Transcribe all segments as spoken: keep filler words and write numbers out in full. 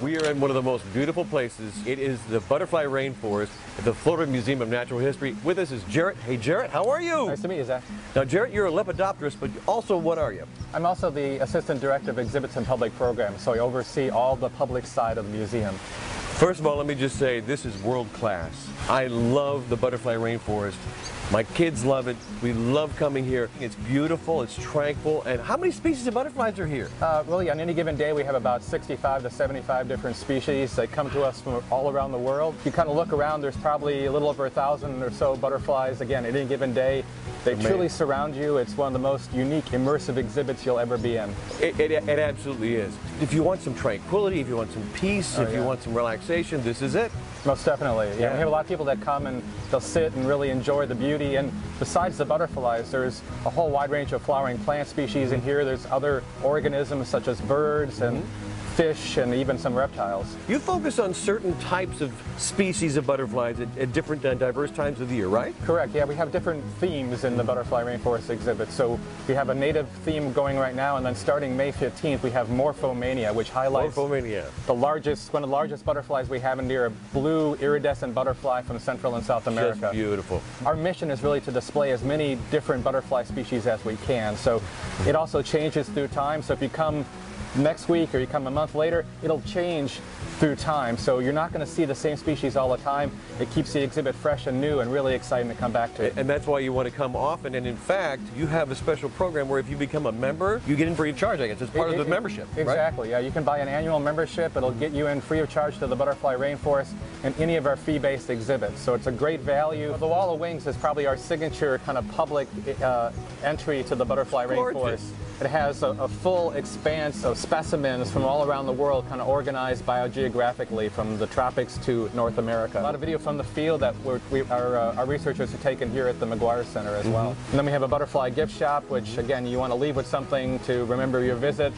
We are in one of the most beautiful places. It is the Butterfly Rainforest at the Florida Museum of Natural History. With us is Jaret. Hey, Jaret, how are you? Nice to meet you, Zach. Now, Jaret, you're a lepidopterist, but also what are you? I'm also the Assistant Director of Exhibits and Public Programs, so I oversee all the public side of the museum. First of all, let me just say this is world-class. I love the Butterfly Rainforest. My kids love it. We love coming here. It's beautiful, it's tranquil, and how many species of butterflies are here? Uh, really, on any given day, we have about sixty-five to seventy-five different species that come to us from all around the world. If you kind of look around, there's probably a little over a thousand or so butterflies, again, at any given day. They Amazing. Truly surround you. It's one of the most unique, immersive exhibits you'll ever be in. It, it, it absolutely is. If you want some tranquility, if you want some peace, oh, if yeah. you want some relaxation, this is it. Most definitely. Yeah, we have a lot of people that come and they'll sit and really enjoy the beauty. And besides the butterflies, there's a whole wide range of flowering plant species in here. There's other organisms such as birds and fish and even some reptiles. You focus on certain types of species of butterflies at, at different and diverse times of the year, right? Correct, yeah, we have different themes in the Butterfly Rainforest exhibit. So we have a native theme going right now, and then starting May fifteenth, we have Morpho Mania, which highlights Morpho Mania. the largest, one of the largest butterflies we have in here, a blue iridescent butterfly from Central and South America. That's beautiful. Our mission is really to display as many different butterfly species as we can. So it also changes through time, so if you come next week or you come a month later, it'll change through time, so you're not going to see the same species all the time. It keeps the exhibit fresh and new and really exciting to come back to. And that's why you want to come often, and in fact, you have a special program where if you become a member, you get in free of charge, I guess. It's part it, of the it, membership, Exactly, right? Yeah. You can buy an annual membership. It'll get you in free of charge to the Butterfly Rainforest and any of our fee-based exhibits, so it's a great value. The Wall of Wings is probably our signature kind of public uh, entry to the Butterfly Rainforest. It has a, a full expanse of specimens from all around the world, kind of organized biogeographically from the tropics to North America. A lot of video from the field that we're, we, our, uh, our researchers have taken here at the McGuire Center as well. Mm-hmm. And then we have a butterfly gift shop, which again, you want to leave with something to remember your visit.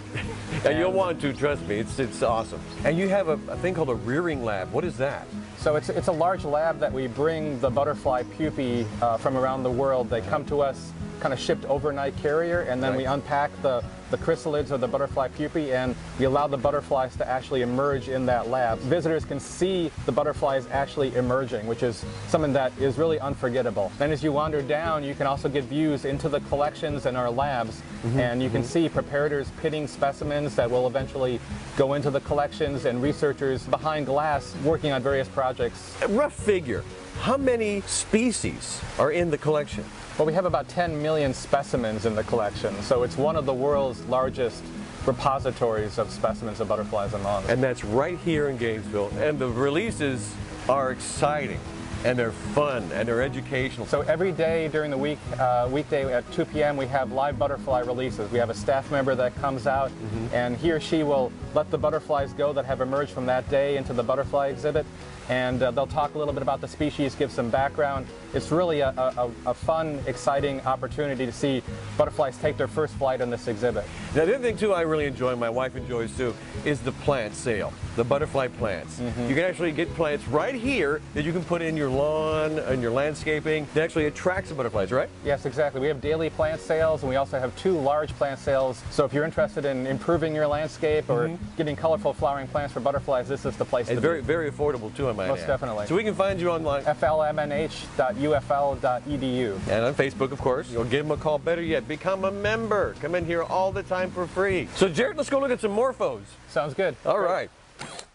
and, and you'll want to, trust me, it's, it's awesome. And you have a, a thing called a rearing lab. What is that? So it's, it's a large lab that we bring the butterfly pupae uh, from around the world. They come to us kind of shipped overnight carrier, and then right. we unpack the, the chrysalids or the butterfly pupae, and we allow the butterflies to actually emerge in that lab. Visitors can see the butterflies actually emerging, which is something that is really unforgettable. And as you wander down, you can also get views into the collections in our labs, mm-hmm. and you can mm-hmm. see preparators pitting specimens that will eventually go into the collections, and researchers behind glass working on various projects. A rough figure. How many species are in the collection? Well, we have about ten million specimens in the collection, so it's one of the world's largest repositories of specimens of butterflies and moths. And that's right here in Gainesville, and the releases are exciting. And they're fun, and they're educational. So every day during the week, uh, weekday at two P M, we have live butterfly releases. We have a staff member that comes out, mm-hmm. and he or she will let the butterflies go that have emerged from that day into the butterfly exhibit, and uh, they'll talk a little bit about the species, give some background. It's really a, a, a fun, exciting opportunity to see butterflies take their first flight in this exhibit. Now, the other thing, too, I really enjoy, my wife enjoys, too, is the plant sale, the butterfly plants. Mm-hmm. You can actually get plants right here that you can put in your lawn and your landscaping that actually attracts the butterflies, right? Yes, exactly. We have daily plant sales, and we also have two large plant sales. So if you're interested in improving your landscape or mm-hmm. getting colorful flowering plants for butterflies, this is the place it's to very, be. Very affordable, too, I might add. Most definitely. So we can find you online. F L M N H dot U F L dot E D U. And on Facebook, of course. You'll give them a call. Better yet, become a member. Come in here all the time for free. So, Jaret, let's go look at some morphos. Sounds good. All Great. right.